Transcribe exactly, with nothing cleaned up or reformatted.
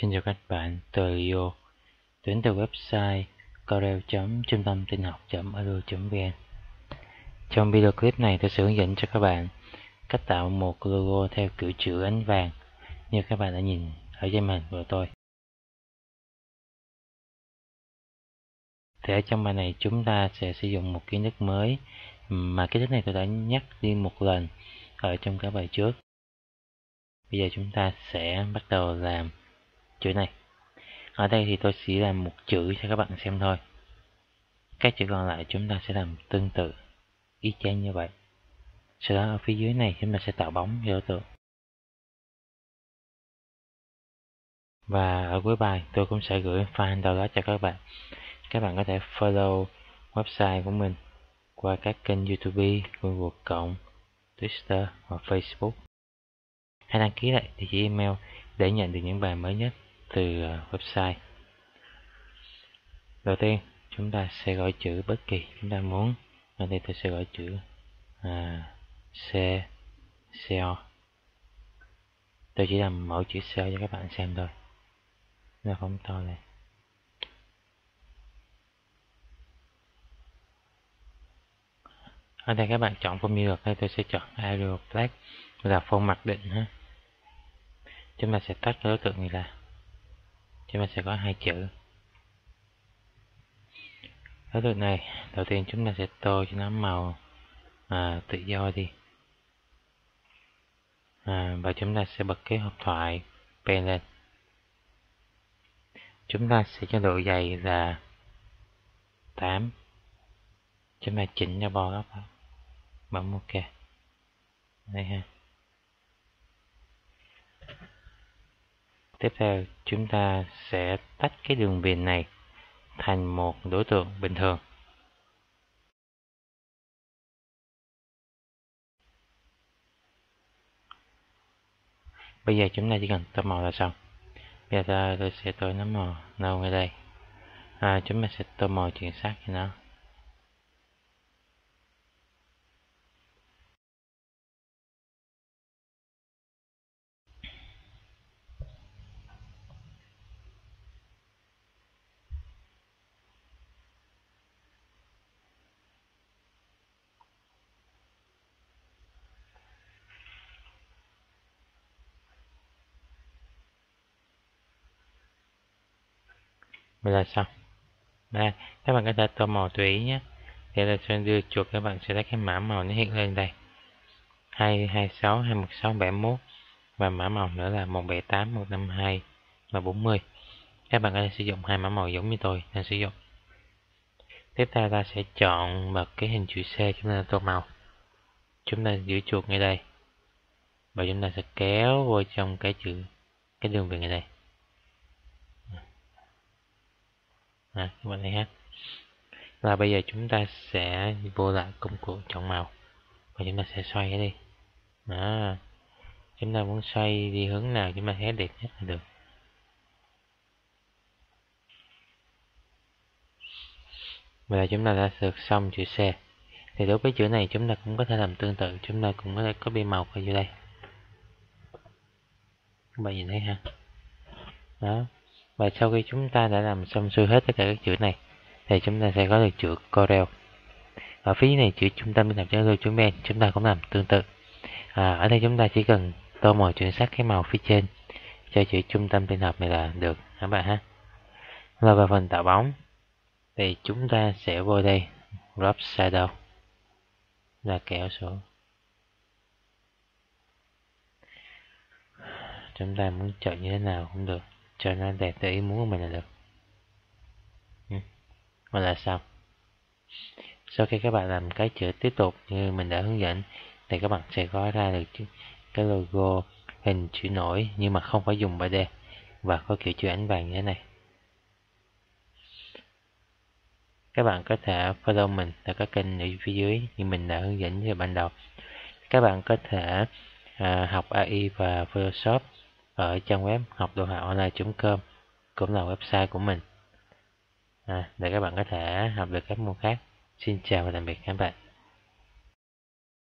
Xin chào các bạn, tôi là Aero, đến từ website cao đeo chấm trung tâm tin học chấm aero chấm vn. Trong video clip này, tôi sẽ hướng dẫn cho các bạn cách tạo một logo theo kiểu chữ ánh vàng như các bạn đã nhìn ở trên màn hình của tôi. Thì ở trong bài này, chúng ta sẽ sử dụng một kiến thức mới mà kiến thức này tôi đã nhắc riêng một lần ở trong các bài trước. Bây giờ chúng ta sẽ bắt đầu làm chữ này. Ở đây thì tôi sẽ làm một chữ cho các bạn xem thôi. Các chữ còn lại chúng ta sẽ làm tương tự, y chang như vậy. Sau đó ở phía dưới này chúng ta sẽ tạo bóng cho đối tượng. Và ở cuối bài tôi cũng sẽ gửi file download cho các bạn. Các bạn có thể follow website của mình qua các kênh YouTube, Google cộng, Twitter hoặc Facebook. Hãy đăng ký lại địa chỉ email để nhận được những bài mới nhất từ website. Đầu tiên chúng ta sẽ gọi chữ bất kỳ chúng ta muốn. Ở đây tôi sẽ gọi chữ à, C xeo. Tôi chỉ làm mẫu chữ xeo cho các bạn xem thôi. Nó không to này. Ở đây các bạn chọn phông như được, đây tôi sẽ chọn Aero Black là phông mặc định ha. Chúng ta sẽ tách đối tượng này ra. Chúng ta sẽ có hai chữ. Đối tượng này, đầu tiên chúng ta sẽ tô cho nó màu à, tự do đi. À, và chúng ta sẽ bật cái hộp thoại pen lên. Chúng ta sẽ cho độ dày là tám. Chúng ta chỉnh cho bo góc. Bấm OK. Đây ha. Tiếp theo chúng ta sẽ tách cái đường viền này thành một đối tượng bình thường. Bây giờ chúng ta chỉ cần tô màu là xong. Bây giờ tôi sẽ tô nó màu nâu ngay đây. À, chúng ta sẽ tô màu chuyển sắc cho nó. Vậy là xong. Đây, các bạn có thể tô màu tùy ý nhé. Để là sẽ đưa chuột các bạn sẽ thấy cái mã màu nó hiện lên đây. hai hai sáu, hai một sáu, bảy mốt và mã màu nữa là một bảy tám, một năm hai và bốn mươi. Các bạn có thể sử dụng hai mã màu giống như tôi đang sử dụng. Tiếp theo ta sẽ chọn bật cái hình chữ C chúng ta tô màu. Chúng ta giữ chuột ngay đây. Và chúng ta sẽ kéo vô trong cái chữ cái đường viền ngay đây. À, các bạn thấy ha. Và bây giờ chúng ta sẽ vô lại công cụ chọn màu và chúng ta sẽ xoay đi. Đó. Chúng ta muốn xoay đi hướng nào chúng ta thấy đẹp nhất là được. Và chúng ta đã được xong chữ C. Thì đối với chữ này chúng ta cũng có thể làm tương tự, chúng ta cũng có thể copy màu vào vô đây. Các bạn nhìn thấy ha. Đó. Và sau khi chúng ta đã làm xong xuôi hết tất cả các chữ này thì chúng ta sẽ có được chữ Corel. Ở phía này chữ trung tâm tin học chấm aero chấm vn chúng ta cũng làm tương tự. À, ở đây chúng ta chỉ cần tô màu chuyển sắc cái màu phía trên cho chữ trung tâm tin học này là được các bạn ha. Và vào phần tạo bóng thì chúng ta sẽ vô đây Drop Shadow là kéo xuống. Chúng ta muốn chọn như thế nào cũng được, cho nó đẹp theo ý muốn của mình là được. Ừ. Và là xong. Sau khi các bạn làm cái chữ tiếp tục như mình đã hướng dẫn thì các bạn sẽ có ra được cái logo hình chữ nổi nhưng mà không phải dùng ba đê và có kiểu chữ ánh vàng như thế này. Các bạn có thể follow mình tại các kênh ở phía dưới như mình đã hướng dẫn như ban đầu. Các bạn có thể à, học a i và Photoshop ở trang web học đồ họa online chấm com cũng là website của mình à, để các bạn có thể học được các môn khác. Xin chào và tạm biệt các bạn.